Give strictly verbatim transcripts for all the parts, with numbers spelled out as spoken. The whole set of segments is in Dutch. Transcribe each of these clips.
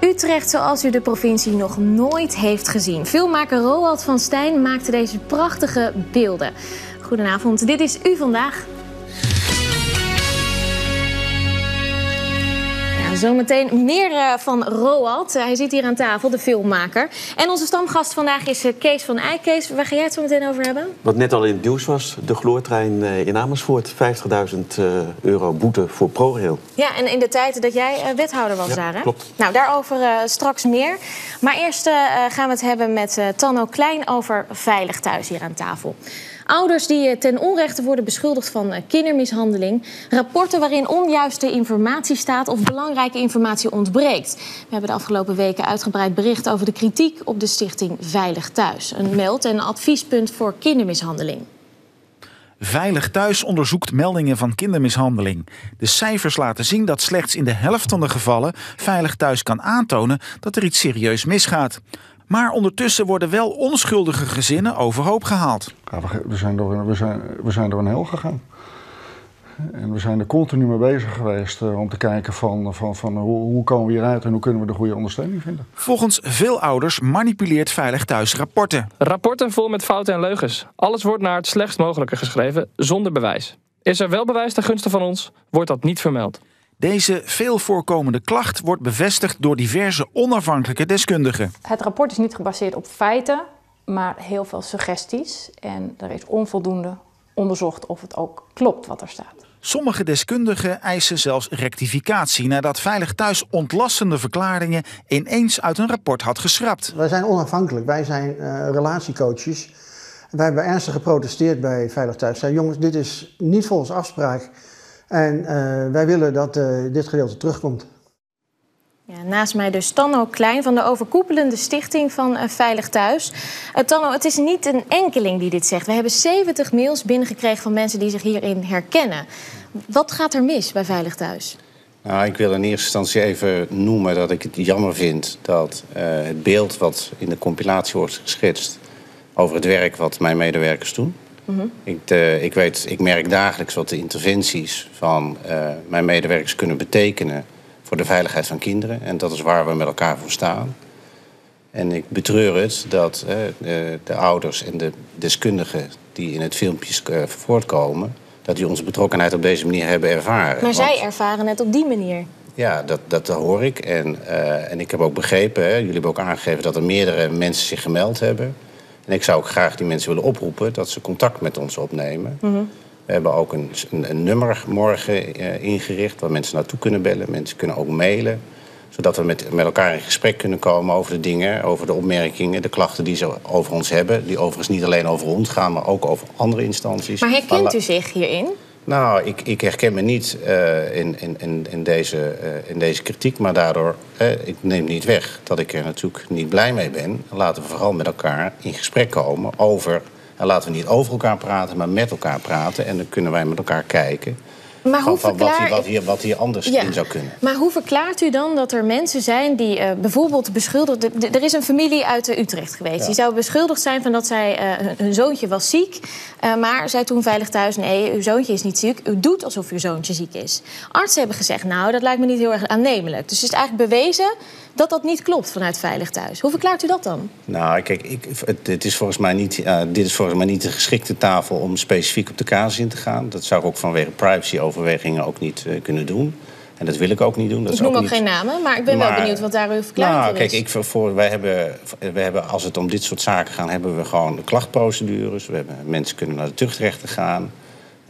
Utrecht zoals u de provincie nog nooit heeft gezien. Filmmaker Roald van Stijn maakte deze prachtige beelden. Goedenavond, dit is U Vandaag. Zometeen meer van Roald. Hij zit hier aan tafel, de filmmaker. En onze stamgast vandaag is Kees van Eijk. Kees, waar ga jij het zo meteen over hebben? Wat net al in het nieuws was, de gloortrein in Amersfoort. vijftigduizend euro boete voor ProRail. Ja, en in de tijd dat jij wethouder was, ja, daar, hè? Klopt. Nou, daarover uh, straks meer. Maar eerst uh, gaan we het hebben met uh, Tanno Klein over Veilig Thuis hier aan tafel. Ouders die ten onrechte worden beschuldigd van kindermishandeling. Rapporten waarin onjuiste informatie staat of belangrijke informatie ontbreekt. We hebben de afgelopen weken uitgebreid bericht over de kritiek op de stichting Veilig Thuis. Een meld- en adviespunt voor kindermishandeling. Veilig Thuis onderzoekt meldingen van kindermishandeling. De cijfers laten zien dat slechts in de helft van de gevallen Veilig Thuis kan aantonen dat er iets serieus misgaat. Maar ondertussen worden wel onschuldige gezinnen overhoop gehaald. Ja, we, zijn door, we, zijn, we zijn door een hel gegaan. En we zijn er continu mee bezig geweest uh, om te kijken van, van, van hoe, hoe komen we hieruit en hoe kunnen we de goede ondersteuning vinden. Volgens veel ouders manipuleert Veilig Thuis rapporten. Rapporten vol met fouten en leugens. Alles wordt naar het slechtst mogelijke geschreven, zonder bewijs. Is er wel bewijs ten gunste van ons, wordt dat niet vermeld. Deze veel voorkomende klacht wordt bevestigd door diverse onafhankelijke deskundigen. Het rapport is niet gebaseerd op feiten, maar heel veel suggesties. En er is onvoldoende onderzocht of het ook klopt wat er staat. Sommige deskundigen eisen zelfs rectificatie nadat Veilig Thuis ontlastende verklaringen ineens uit een rapport had geschrapt. Wij zijn onafhankelijk, wij zijn uh, relatiecoaches. Wij hebben ernstig geprotesteerd bij Veilig Thuis. Zij, jongens, dit is niet volgens afspraak. En uh, wij willen dat uh, dit gedeelte terugkomt. Ja, naast mij dus Tanno Klein van de overkoepelende stichting van uh, Veilig Thuis. Uh, Tanno, het is niet een enkeling die dit zegt. We hebben zeventig mails binnengekregen van mensen die zich hierin herkennen. Wat gaat er mis bij Veilig Thuis? Nou, ik wil in eerste instantie even noemen dat ik het jammer vind dat uh, het beeld wat in de compilatie wordt geschetst over het werk wat mijn medewerkers doen. Mm-hmm. ik, de, ik, weet, ik merk dagelijks wat de interventies van uh, mijn medewerkers kunnen betekenen voor de veiligheid van kinderen. En dat is waar we met elkaar voor staan. En ik betreur het dat uh, de, de ouders en de deskundigen die in het filmpje uh, voortkomen, dat die onze betrokkenheid op deze manier hebben ervaren. Maar zij Want, ervaren het op die manier. Ja, dat, dat hoor ik. En, uh, en ik heb ook begrepen, hè, jullie hebben ook aangegeven dat er meerdere mensen zich gemeld hebben. En ik zou ook graag die mensen willen oproepen dat ze contact met ons opnemen. Mm-hmm. We hebben ook een, een, een nummer morgen uh, ingericht waar mensen naartoe kunnen bellen. Mensen kunnen ook mailen, zodat we met, met elkaar in gesprek kunnen komen over de dingen, over de opmerkingen, de klachten die ze over ons hebben. Die overigens niet alleen over ons gaan, maar ook over andere instanties. Maar herkent u zich hierin? Nou, ik, ik herken me niet uh, in, in, in, deze, uh, in deze kritiek, maar daardoor, uh, ik neem niet weg dat ik er natuurlijk niet blij mee ben. Laten we vooral met elkaar in gesprek komen over, en laten we niet over elkaar praten, maar met elkaar praten. En dan kunnen wij met elkaar kijken maar hoe van, verklaar... wat, hier, wat, hier, wat hier anders ja. in zou kunnen. Maar hoe verklaart u dan dat er mensen zijn die uh, bijvoorbeeld beschuldigd... De, de, er is een familie uit uh, Utrecht geweest. Ja. Die zou beschuldigd zijn van dat zij, uh, hun, hun zoontje was ziek. Uh, maar zei toen Veilig Thuis, nee, uw zoontje is niet ziek. U doet alsof uw zoontje ziek is. Artsen hebben gezegd, nou, dat lijkt me niet heel erg aannemelijk. Dus het is eigenlijk bewezen dat dat niet klopt vanuit Veilig Thuis. Hoe verklaart u dat dan? Nou, kijk, ik, het, het is volgens mij niet, uh, dit is volgens mij niet de geschikte tafel om specifiek op de casus in te gaan. Dat zou ik ook vanwege privacyoverwegingen ook niet uh, kunnen doen. En dat wil ik ook niet doen. Dat ik is noem ook, ook niet... geen namen, maar ik ben maar, wel benieuwd wat daar uw verklaring nou, is. Kijk, ik, voor, wij hebben, wij hebben, als het om dit soort zaken gaat, hebben we gewoon klachtprocedures. We hebben, mensen kunnen naar de tuchtrechter gaan.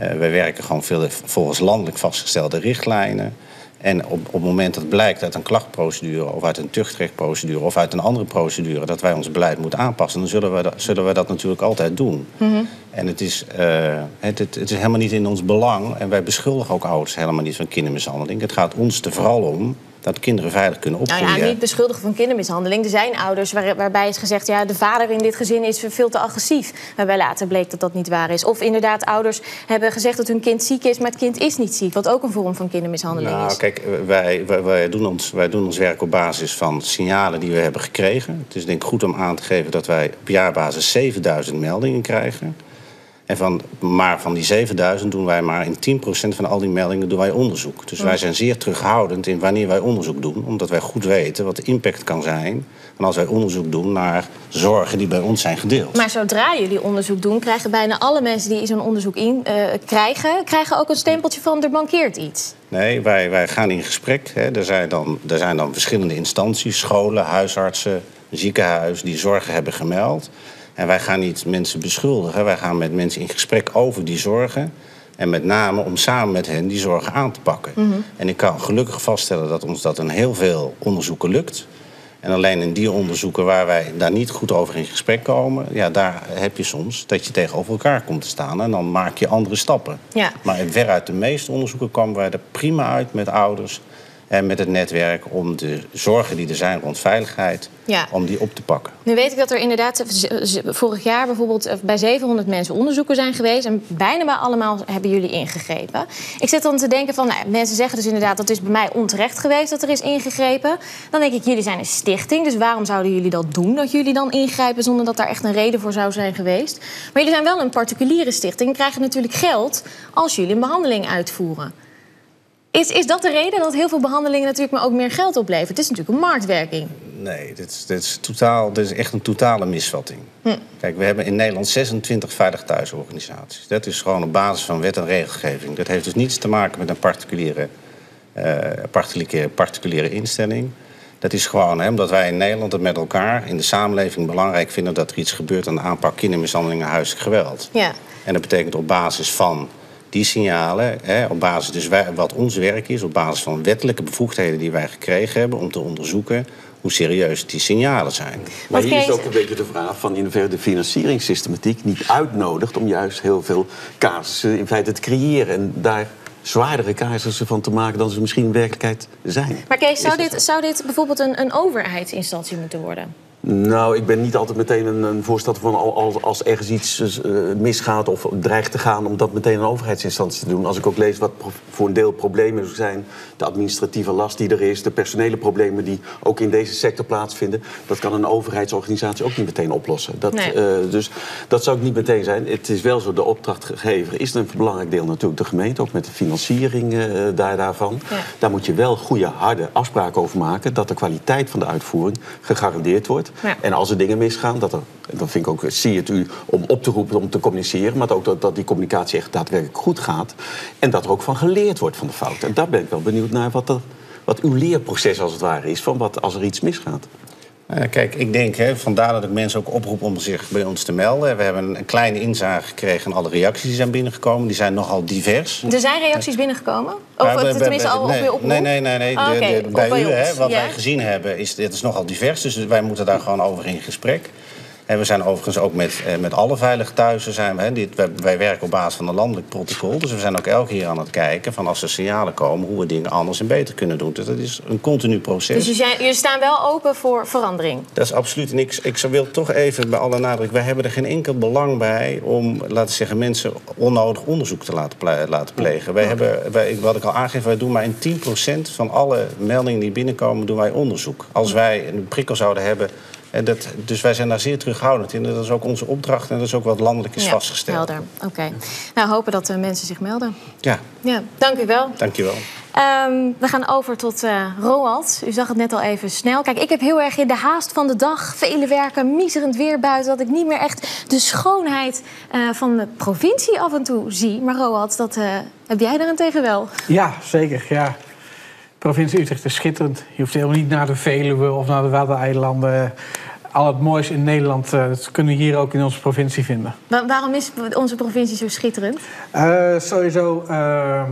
Uh, wij werken gewoon veel, volgens landelijk vastgestelde richtlijnen. En op, op het moment dat blijkt uit een klachtprocedure of uit een tuchtrechtprocedure of uit een andere procedure dat wij ons beleid moeten aanpassen, dan zullen we dat, zullen we dat natuurlijk altijd doen. Mm-hmm. En het is, uh, het, het, het is helemaal niet in ons belang en wij beschuldigen ook ouders helemaal niet van kindermishandeling. Het gaat ons er vooral om dat kinderen veilig kunnen opgroeien. Nou ja, niet beschuldigen van kindermishandeling. Er zijn ouders waar, waarbij is gezegd, ja, de vader in dit gezin is veel te agressief. Waarbij later bleek dat dat niet waar is. Of inderdaad, ouders hebben gezegd dat hun kind ziek is, maar het kind is niet ziek. Wat ook een vorm van kindermishandeling nou, is. Kijk, wij, wij, wij, doen ons, wij doen ons werk op basis van signalen die we hebben gekregen. Het is denk ik goed om aan te geven dat wij op jaarbasis zevenduizend meldingen krijgen. En van, maar van die zevenduizend doen wij maar in tien procent van al die meldingen doen wij onderzoek. Dus wij zijn zeer terughoudend in wanneer wij onderzoek doen. Omdat wij goed weten wat de impact kan zijn. En als wij onderzoek doen naar zorgen die bij ons zijn gedeeld. Maar zodra jullie onderzoek doen, krijgen bijna alle mensen die zo'n onderzoek in uh, krijgen... krijgen ook een stempeltje van er mankeert iets. Nee, wij, wij gaan in gesprek. Hè. Er zijn dan, er zijn dan verschillende instanties, scholen, huisartsen, ziekenhuis... die zorgen hebben gemeld. En wij gaan niet mensen beschuldigen. Wij gaan met mensen in gesprek over die zorgen. En met name om samen met hen die zorgen aan te pakken. Mm-hmm. En ik kan gelukkig vaststellen dat ons dat in heel veel onderzoeken lukt. En alleen in die onderzoeken waar wij daar niet goed over in gesprek komen... ja, daar heb je soms dat je tegenover elkaar komt te staan. En dan maak je andere stappen. Ja. Maar veruit de meeste onderzoeken kwamen wij er prima uit met ouders... en met het netwerk om de zorgen die er zijn rond veiligheid... Ja. om die op te pakken. Nu weet ik dat er inderdaad vorig jaar bijvoorbeeld... bij zevenhonderd mensen onderzoeken zijn geweest... en bijna bij allemaal hebben jullie ingegrepen. Ik zit dan te denken van... Nou, mensen zeggen dus inderdaad dat is bij mij onterecht geweest... dat er is ingegrepen. Dan denk ik, jullie zijn een stichting... dus waarom zouden jullie dat doen, dat jullie dan ingrijpen... zonder dat daar echt een reden voor zou zijn geweest? Maar jullie zijn wel een particuliere stichting... krijgen natuurlijk geld als jullie een behandeling uitvoeren. Is, is dat de reden dat heel veel behandelingen natuurlijk maar ook meer geld opleveren? Het is natuurlijk een marktwerking. Nee, dit is, dit is, totaal, dit is echt een totale misvatting. Hm. Kijk, we hebben in Nederland zesentwintig Veilig Thuisorganisaties. Dat is gewoon op basis van wet en regelgeving. Dat heeft dus niets te maken met een particuliere, uh, particuliere, particuliere instelling. Dat is gewoon hè, omdat wij in Nederland het met elkaar in de samenleving belangrijk vinden... dat er iets gebeurt aan de aanpak kindermishandeling en huiselijk geweld. Ja. En dat betekent op basis van... die signalen, hè, op basis dus wij, wat ons werk is... op basis van wettelijke bevoegdheden die wij gekregen hebben... om te onderzoeken hoe serieus die signalen zijn. Maar hier is ook een beetje de vraag van... in hoeverre de financieringssystematiek niet uitnodigt... om juist heel veel casussen in feite te creëren... en daar zwaardere casussen van te maken dan ze misschien in werkelijkheid zijn. Maar Kees, zou dit, zou dit bijvoorbeeld een, een overheidsinstantie moeten worden? Nou, ik ben niet altijd meteen een, een voorstander van als, als ergens iets uh, misgaat of dreigt te gaan... om dat meteen een overheidsinstantie te doen. Als ik ook lees wat voor een deel problemen zijn... de administratieve last die er is, de personele problemen die ook in deze sector plaatsvinden... dat kan een overheidsorganisatie ook niet meteen oplossen. Dat, nee. uh, dus dat zou ik niet meteen zijn. Het is wel zo, de opdrachtgever is een belangrijk deel natuurlijk de gemeente... ook met de financiering uh, daar, daarvan. Ja. Daar moet je wel goede, harde afspraken over maken... dat de kwaliteit van de uitvoering gegarandeerd wordt... Ja. En als er dingen misgaan, dat, er, dat vind ik ook, zie het u om op te roepen, om te communiceren... maar ook dat, dat die communicatie echt daadwerkelijk goed gaat... en dat er ook van geleerd wordt van de fouten. En daar ben ik wel benieuwd naar wat, er, wat uw leerproces als het ware is... van wat als er iets misgaat. Nou, kijk, ik denk, hè, vandaar dat ik mensen ook oproep om zich bij ons te melden. We hebben een kleine inzage gekregen en alle reacties die zijn binnengekomen. Die zijn nogal divers. Er zijn reacties binnengekomen? Of ja, het tenminste al nee, op oproep? Nee, nee, nee. nee. Oh, okay. de, de, bij u, hè, wat ja. wij gezien hebben, is, het is nogal divers. Dus wij moeten daar gewoon over in gesprek. En we zijn overigens ook met, met alle Veilig Thuisen. Zijn we, hè, dit, wij, wij werken op basis van een landelijk protocol. Dus we zijn ook elke keer aan het kijken van als er signalen komen... hoe we dingen anders en beter kunnen doen. Dus dat is een continu proces. Dus jullie staan wel open voor verandering? Dat is absoluut niks. Ik wil toch even bij alle nadruk... wij hebben er geen enkel belang bij om laten zeggen, mensen onnodig onderzoek te laten, ple laten plegen. Wij okay. hebben, wij, wat ik al aangeef, wij doen maar in tien procent van alle meldingen die binnenkomen... doen wij onderzoek. Als wij een prikkel zouden hebben... En dat, dus wij zijn daar zeer terughoudend in. Dat is ook onze opdracht en dat is ook wat landelijk is ja, vastgesteld. Helder. Oké. Okay. Nou, hopen dat de mensen zich melden. Ja. ja. Dank u wel. Dank u wel. Um, we gaan over tot uh, Roald. U zag het net al even snel. Kijk, ik heb heel erg in de haast van de dag. Vele werken, miezerend weer buiten. Dat ik niet meer echt de schoonheid uh, van de provincie af en toe zie. Maar Roald, dat uh, heb jij daarentegen wel. Ja, zeker. Ja. De provincie Utrecht is schitterend. Je hoeft helemaal niet naar de Veluwe of naar de Waddeneilanden. Al het moois in Nederland, dat kunnen we hier ook in onze provincie vinden. Maar waarom is onze provincie zo schitterend? Uh, sowieso uh,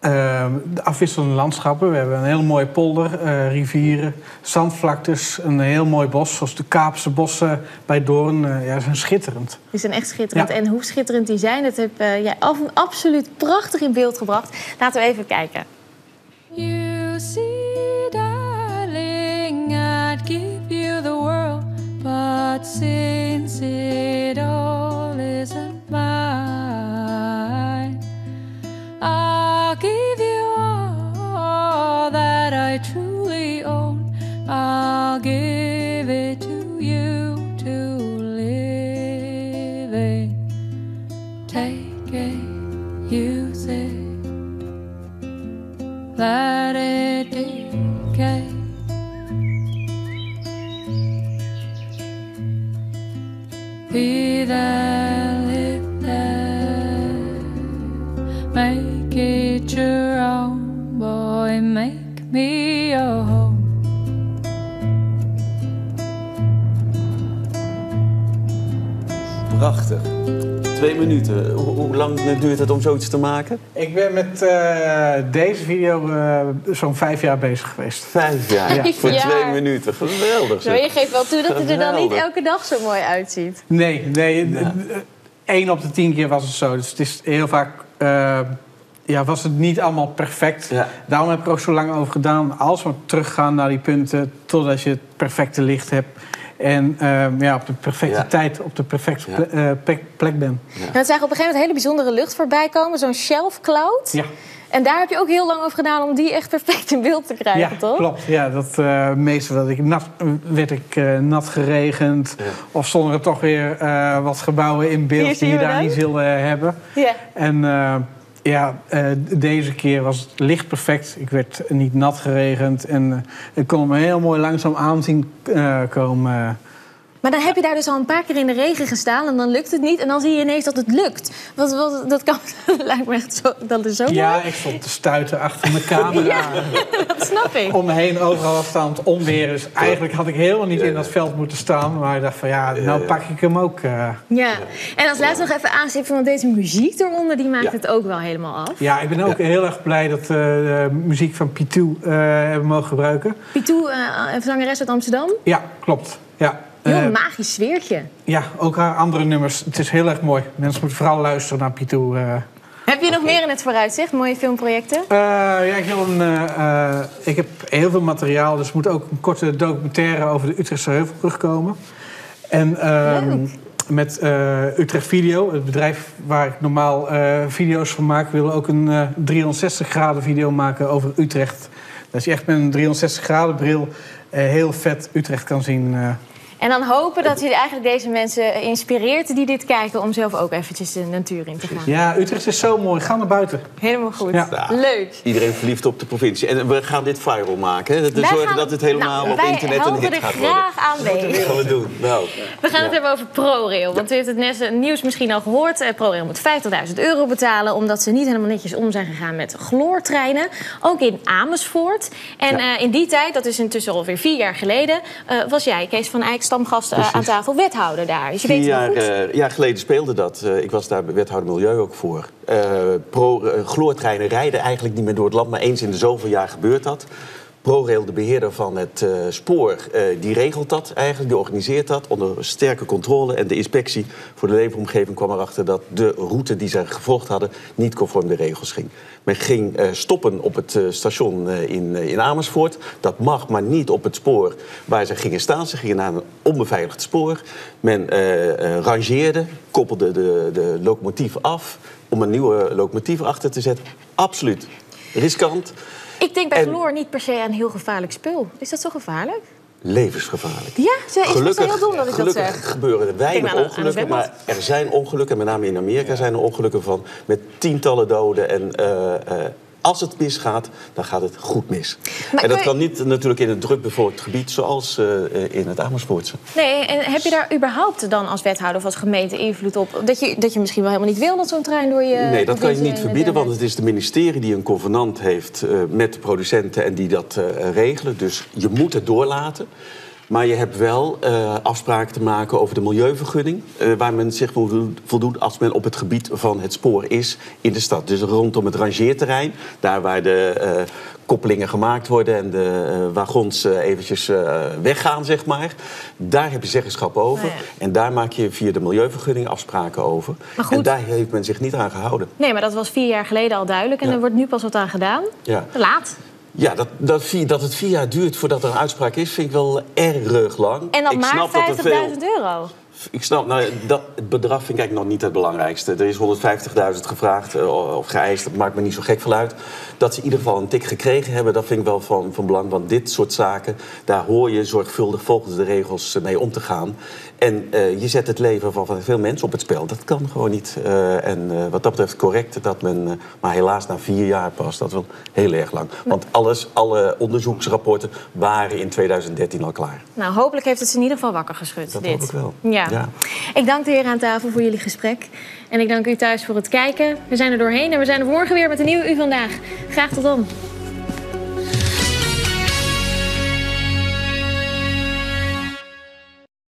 uh, de afwisselende landschappen. We hebben een heel mooie polder, uh, rivieren, zandvlaktes, een heel mooi bos. Zoals de Kaapse bossen bij Doorn. Uh, ja, zijn schitterend. Die zijn echt schitterend. Ja. En hoe schitterend die zijn, dat heb uh, jij af, absoluut prachtig in beeld gebracht. Laten we even kijken. You see, darling, I'd give you the world, but since it all isn't mine, I'll give you all that I truly own. I'll give it to you to live in. that it decay. Be there, live there, make it your own, boy, make me your home. Prachtig. Twee minuten. Ho- hoe lang duurt het om zoiets te maken? Ik ben met uh, deze video uh, zo'n vijf jaar bezig geweest. Vijf jaar? Ja. Voor ja. twee minuten. Geweldig. Zo, je geeft wel toe dat het er dan niet elke dag zo mooi uitziet. Nee, nee. Ja. Eén op de tien keer was het zo. Dus het is heel vaak... Uh, ja, was het niet allemaal perfect. Ja. Daarom heb ik er ook zo lang over gedaan. Als we teruggaan naar die punten... totdat je het perfecte licht hebt... En uh, ja, op de perfecte ja. tijd, op de perfecte ja. ple- uh, plek, plek ben. Ja. Nou, het zag op een gegeven moment hele bijzondere lucht voorbij komen. Zo'n shelf cloud. Ja. En daar heb je ook heel lang over gedaan om die echt perfect in beeld te krijgen, ja, toch? Ja, klopt. Ja, dat uh, meestal dat ik nat, werd ik uh, nat geregend. Ja. Of stonden er toch weer uh, wat gebouwen in beeld Hier die je daar dan? niet wilde hebben. Ja. En uh, ja, uh, deze keer was het licht perfect. Ik werd niet nat geregend. En uh, ik kon me heel mooi langzaam aanzien uh, komen. Maar dan heb je daar dus al een paar keer in de regen gestaan... en dan lukt het niet en dan zie je ineens dat het lukt. Wat, wat, dat, kan, dat lijkt me echt zo, dat is zo mooi. Ja, ik stond te stuiten achter mijn camera. Ja, dat snap ik. Om me heen overal afstand, onweer. Dus eigenlijk had ik helemaal niet in dat veld moeten staan. Maar ik dacht van ja, nou pak ik hem ook. Uh. Ja, en als laatste nog even aanstippen... want deze muziek eronder, die maakt ja. het ook wel helemaal af. Ja, ik ben ook ja. heel erg blij dat we uh, de muziek van Pitou uh, hebben mogen gebruiken. Pitou, uh, een zangeres uit Amsterdam? Ja, klopt. Ja. Heel een magisch sfeertje. Ja, ook haar andere nummers. Het is heel erg mooi. Mensen moeten vooral luisteren naar Pitou. Uh... Heb je nog okay. meer in het vooruitzicht? Mooie filmprojecten? Uh, ja, ik, wil een, uh, uh, ik heb heel veel materiaal. Dus er moet ook een korte documentaire over de Utrechtse Heuvelbrug komen. En uh, met uh, Utrecht Video, het bedrijf waar ik normaal uh, video's van maak... willen ook een uh, driehonderdzestig graden video maken over Utrecht. Dat je echt met een driehonderdzestig graden bril uh, heel vet Utrecht kan zien... Uh, En dan hopen dat je eigenlijk deze mensen inspireert die dit kijken... om zelf ook eventjes de natuur in te gaan. Ja, Utrecht is zo mooi. Ga naar buiten. Helemaal goed. Ja. Ja. Leuk. Iedereen verliefd op de provincie. En we gaan dit viral maken. We zorgen gaan... dat het helemaal nou, op internet een hit gaat worden. Wij houden er graag aan mee. Dat gaan we doen. Nou. We gaan ja. het hebben over ProRail. Want u heeft het net nieuws misschien al gehoord. ProRail moet vijftigduizend euro betalen... omdat ze niet helemaal netjes om zijn gegaan met gloortreinen. Ook in Amersfoort. En ja. uh, in die tijd, dat is intussen alweer vier jaar geleden... Uh, was jij, Kees van Eijk... stamgast uh, aan tafel, wethouder daar. Dus je weet het goed? Uh, ja, geleden speelde dat. Uh, ik was daar wethouder milieu ook voor. Uh, pro, uh, gloortreinen rijden eigenlijk niet meer door het land... maar eens in de zoveel jaar gebeurt dat. ProRail, de beheerder van het uh, spoor, uh, die regelt dat eigenlijk. Die organiseert dat onder sterke controle. En de inspectie voor de leefomgeving kwam erachter... dat de route die zij gevolgd hadden niet conform de regels ging. Men ging uh, stoppen op het uh, station uh, in, uh, in Amersfoort. Dat mag, maar niet op het spoor waar ze gingen staan. Ze gingen naar een onbeveiligd spoor. Men uh, uh, rangeerde, koppelde de, de locomotief af... om een nieuwe locomotief achter te zetten. Absoluut riskant. Ik denk bij gloor niet per se aan heel gevaarlijk spul. Is dat zo gevaarlijk? Levensgevaarlijk. Ja, ze is gelukkig, heel dom dat ik dat zeg. Gelukkig gebeuren er weinig nou, ongelukken, maar er zijn ongelukken. Met name in Amerika ja. zijn er ongelukken van met tientallen doden. En uh, uh, als het misgaat, dan gaat het goed mis. Maar en dat je... kan niet natuurlijk in het drukbevolkt gebied zoals uh, in het Amersfoortse. Nee, en heb je daar überhaupt dan als wethouder of als gemeente invloed op? Dat je, dat je misschien wel helemaal niet wil dat zo'n trein door je... Nee, dat kan je niet verbieden, want het is de ministerie die een convenant heeft... Uh, met de producenten en die dat uh, regelen. Dus je moet het doorlaten. Maar je hebt wel uh, afspraken te maken over de milieuvergunning... Uh, waar men zich voldoet als men op het gebied van het spoor is in de stad. Dus rondom het rangeerterrein, daar waar de uh, koppelingen gemaakt worden... en de uh, wagons uh, eventjes uh, weggaan, zeg maar. Daar heb je zeggenschap over. Oh ja. En daar maak je via de milieuvergunning afspraken over. En daar heeft men zich niet aan gehouden. Nee, maar dat was vier jaar geleden al duidelijk. En ja. er wordt nu pas wat aan gedaan. Ja. Te laat. Ja, dat, dat, dat het vier jaar duurt voordat er een uitspraak is, vind ik wel erg lang. En dan maar vijftigduizend euro. Ik snap, nou, dat, het bedrag vind ik eigenlijk nog niet het belangrijkste. Er is honderdvijftigduizend gevraagd uh, of geëist, dat maakt me niet zo gek veel uit. Dat ze in ieder geval een tik gekregen hebben, dat vind ik wel van, van belang. Want dit soort zaken, daar hoor je zorgvuldig volgens de regels mee om te gaan. En uh, je zet het leven van, van veel mensen op het spel. Dat kan gewoon niet. Uh, en uh, wat dat betreft correct dat men, uh, maar helaas na vier jaar pas, dat is wel heel erg lang. Want alles, alle onderzoeksrapporten waren in tweeduizend dertien al klaar. Nou, hopelijk heeft het ze in ieder geval wakker geschud. Dat dit. hoop ik wel. Ja. Ja. Ik dank de heren aan tafel voor jullie gesprek. En ik dank u thuis voor het kijken. We zijn er doorheen en we zijn er morgen weer met een nieuwe U Vandaag. Graag tot dan.